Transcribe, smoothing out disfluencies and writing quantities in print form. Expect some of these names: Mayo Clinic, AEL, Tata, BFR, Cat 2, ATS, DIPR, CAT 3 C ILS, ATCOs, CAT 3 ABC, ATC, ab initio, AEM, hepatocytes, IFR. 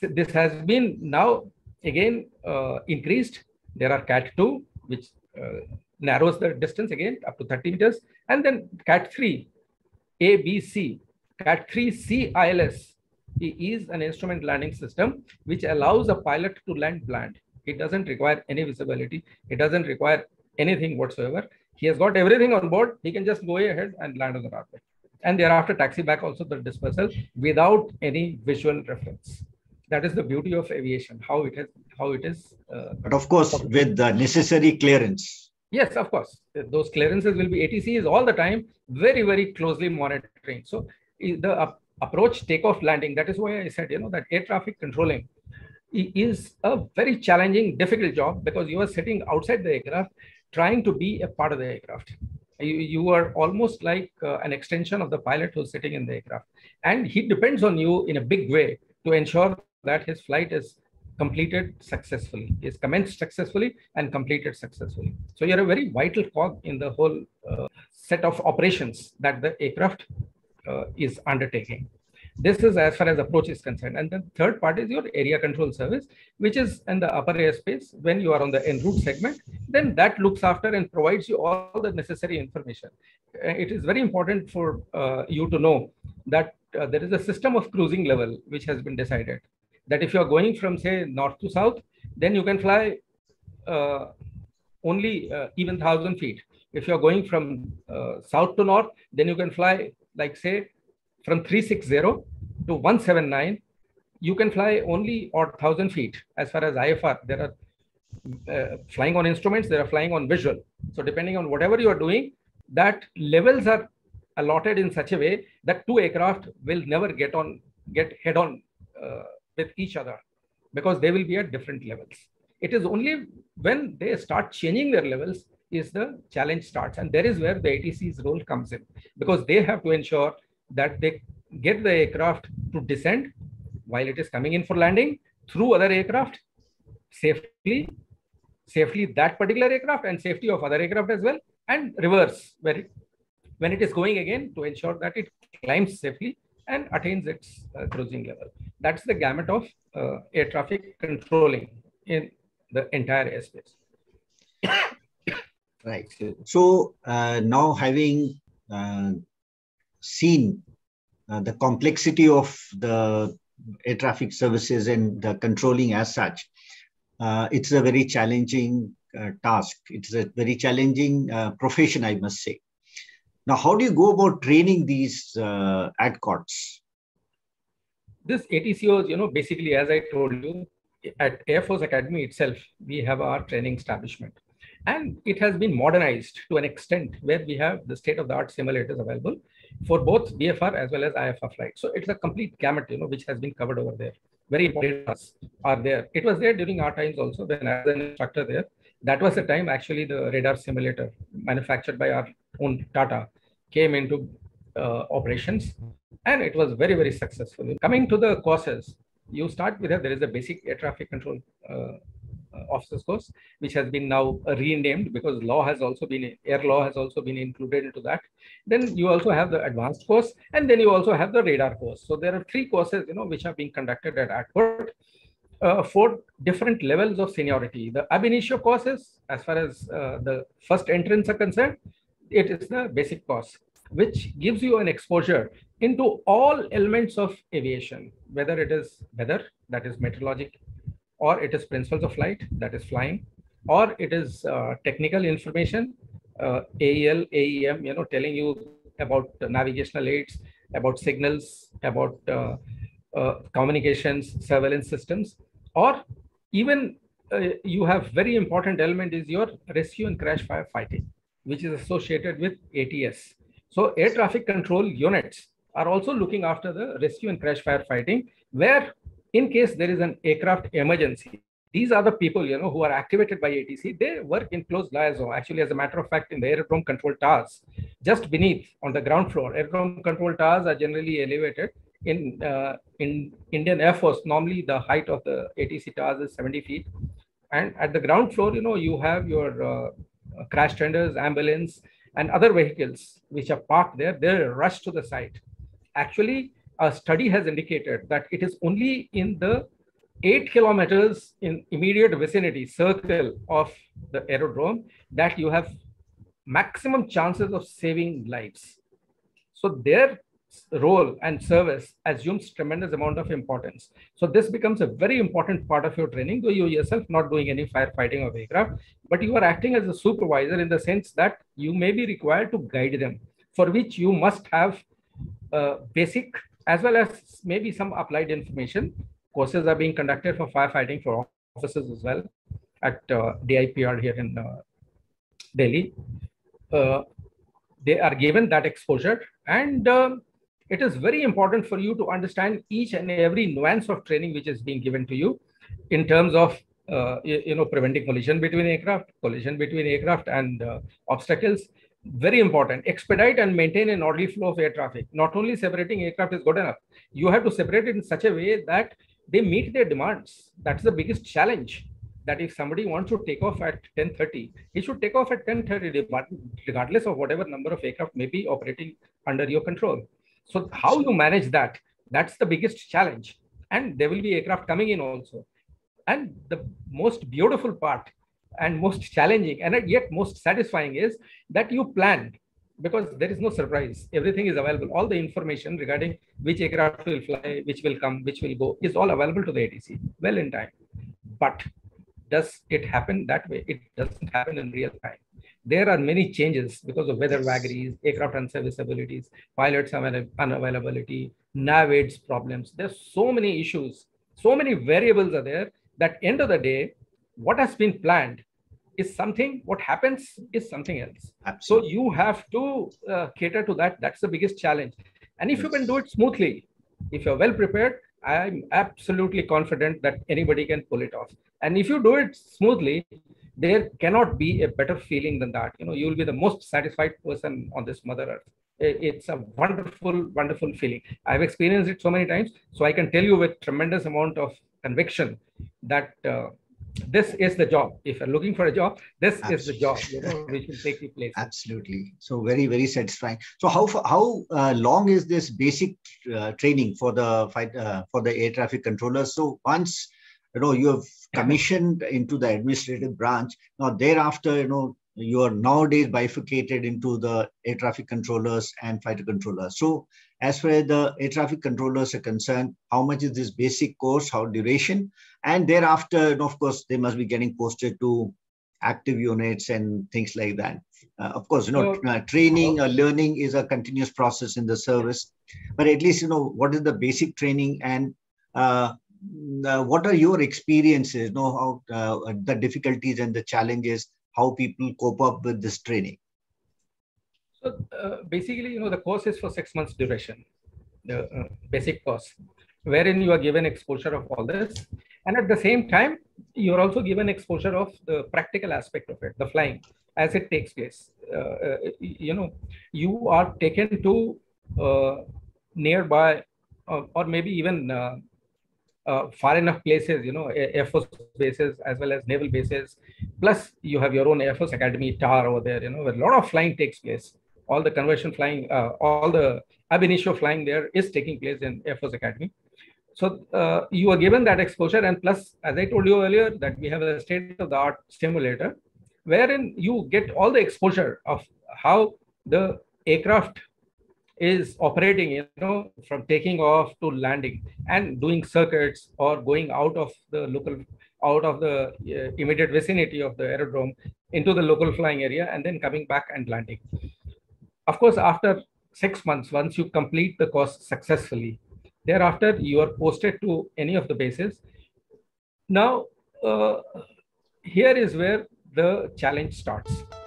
this has been now again increased. There are CAT 2, which narrows the distance again up to 30 meters. And then CAT 3 ABC, CAT 3 C ILS is an instrument landing system which allows a pilot to land blind. It doesn't require any visibility. It doesn't require anything whatsoever. He has got everything on board. He can just go ahead and land on the runway. And thereafter taxi back also the dispersal without any visual reference. That is the beauty of aviation, how it has, how it is. But of course, with the necessary clearance. Yes, of course. Those clearances will be, ATC is all the time very, very closely monitoring. So the approach, takeoff, landing, that is why I said, you know, that air traffic controlling is a very challenging, difficult job, because you are sitting outside the aircraft, trying to be a part of the aircraft. You are almost like an extension of the pilot who's sitting in the aircraft. And he depends on you in a big way to ensure that his flight is completed successfully, is commenced successfully and completed successfully. So you're a very vital cog in the whole set of operations that the aircraft is undertaking. This is as far as approach is concerned. And the third part is your area control service, which is in the upper airspace when you are on the en route segment, then that looks after and provides you all the necessary information. It is very important for you to know that there is a system of cruising level which has been decided, that if you are going from say north to south, then you can fly only even 1,000 feet. If you are going from south to north, then you can fly like say from 360 to 179, you can fly only or 1,000 feet. As far as IFR, there are flying on instruments, there are flying on visual. So depending on whatever you are doing, that levels are allotted in such a way that two aircraft will never get head on with each other, because they will be at different levels. It is only when they start changing their levels is the challenge starts. And there is where the ATC's role comes in, because they have to ensure that they get the aircraft to descend while it is coming in for landing through other aircraft safely, that particular aircraft and safety of other aircraft as well, and reverse when it is going again to ensure that it climbs safely and attains its cruising level. That's the gamut of air traffic controlling in the entire airspace. Right. So now having seen the complexity of the air traffic services and the controlling as such, it's a very challenging task. It's a very challenging profession, I must say. Now, how do you go about training these ATCOs? This ATCOs, you know, basically, as I told you, at Air Force Academy itself, we have our training establishment. And it has been modernized to an extent where we have the state-of-the-art simulators available for both BFR as well as IFR flights. So it's a complete gamut, you know, which has been covered over there. Very important are there. It was there during our times also when I was an instructor there. That was the time actually the radar simulator manufactured by our own Tata came into operations, and it was very, very successful. Coming to the courses, you start with there is a basic air traffic control officers course, which has been now renamed because law has also been, air law has also been included into that. Then you also have the advanced course, and then you also have the radar course. So there are three courses, you know, which are being conducted at ATCOs for different levels of seniority. The ab initio courses, as far as the first entrants are concerned, it is the basic course, which gives you an exposure into all elements of aviation, whether it is weather, that is meteorologic, or it is principles of flight, that is flying, or it is technical information, AEL, AEM, you know, telling you about navigational aids, about signals, about communications, surveillance systems, or even you have very important element is your rescue and crash fire fighting, which is associated with ATS. So air traffic control units are also looking after the rescue and crash fire fighting, where in case there is an aircraft emergency, these are the people, you know, who are activated by ATC. They work in closed liaison. Actually, as a matter of fact, in the aerodrome control towers, just beneath on the ground floor, aerodrome control towers are generally elevated. In Indian Air Force, normally the height of the ATC towers is 70 feet. And at the ground floor, you know, you have your crash tenders, ambulance, and other vehicles which are parked there. They're rushed to the site. Actually, a study has indicated that it is only in the 8 kilometers in immediate vicinity circle of the aerodrome, that you have maximum chances of saving lives. So their role and service assumes tremendous amount of importance. So this becomes a very important part of your training, though you yourself not doing any firefighting of aircraft, but you are acting as a supervisor in the sense that you may be required to guide them, for which you must have basic as well as maybe some applied information. Courses are being conducted for firefighting for officers as well at DIPR here in Delhi. They are given that exposure, and it is very important for you to understand each and every nuance of training which is being given to you in terms of preventing collision between aircraft and obstacles. Very important. Expedite and maintain an orderly flow of air traffic. Not only separating aircraft is good enough, you have to separate it in such a way that they meet their demands. That's the biggest challenge, that if somebody wants to take off at 10:30, he should take off at 10:30 regardless of whatever number of aircraft may be operating under your control. So how you manage that, that's the biggest challenge. And there will be aircraft coming in also. And the most beautiful part and most challenging and yet most satisfying is that you plan, because there is no surprise. Everything is available. All the information regarding which aircraft will fly, which will come, which will go is all available to the ATC well in time. But does it happen that way? It doesn't happen in real time. There are many changes because of weather vagaries, aircraft unserviceabilities, pilots unavailability, nav aids problems. There's so many issues, so many variables are there that end of the day, what has been planned is something, what happens is something else. Absolutely. So you have to cater to that. That's the biggest challenge. And if you can do it smoothly, if you're well prepared, I'm absolutely confident that anybody can pull it off. And if you do it smoothly, there cannot be a better feeling than that. You know, you'll be the most satisfied person on this mother earth. It's a wonderful, wonderful feeling. I've experienced it so many times. So I can tell you with tremendous amount of conviction that this is the job. If you're looking for a job, this is the job, you know, which will take the place. Absolutely. So very, very satisfying. So how long is this basic training for the air traffic controllers? So once, you know, you have commissioned into the administrative branch, now thereafter, you know, you are nowadays bifurcated into the air traffic controllers and fighter controllers. So as far as the air traffic controllers are concerned, how much is this basic course, how duration? And thereafter, and of course, they must be getting posted to active units and things like that. Of course, you know, training or learning is a continuous process in the service. But at least, you know, what is the basic training, and what are your experiences, you know, how the difficulties and the challenges, how people cope up with this training? So basically, you know, the course is for 6 months duration, the basic course, wherein you are given exposure of all this. And at the same time, you're also given exposure of the practical aspect of it, the flying, as it takes place. You know, you are taken to nearby or maybe even far enough places, you know, Air Force bases as well as naval bases. Plus, you have your own Air Force Academy TAR over there, you know, where a lot of flying takes place. All the conversion flying, all the ab initio flying there is taking place in Air Force Academy. So you are given that exposure. And plus, as I told you earlier, that we have a state-of-the-art simulator, wherein you get all the exposure of how the aircraft is operating, you know, from taking off to landing and doing circuits or going out of the immediate vicinity of the aerodrome into the local flying area and then coming back and landing. Of course, after 6 months, once you complete the course successfully, thereafter you are posted to any of the bases. Now, here is where the challenge starts.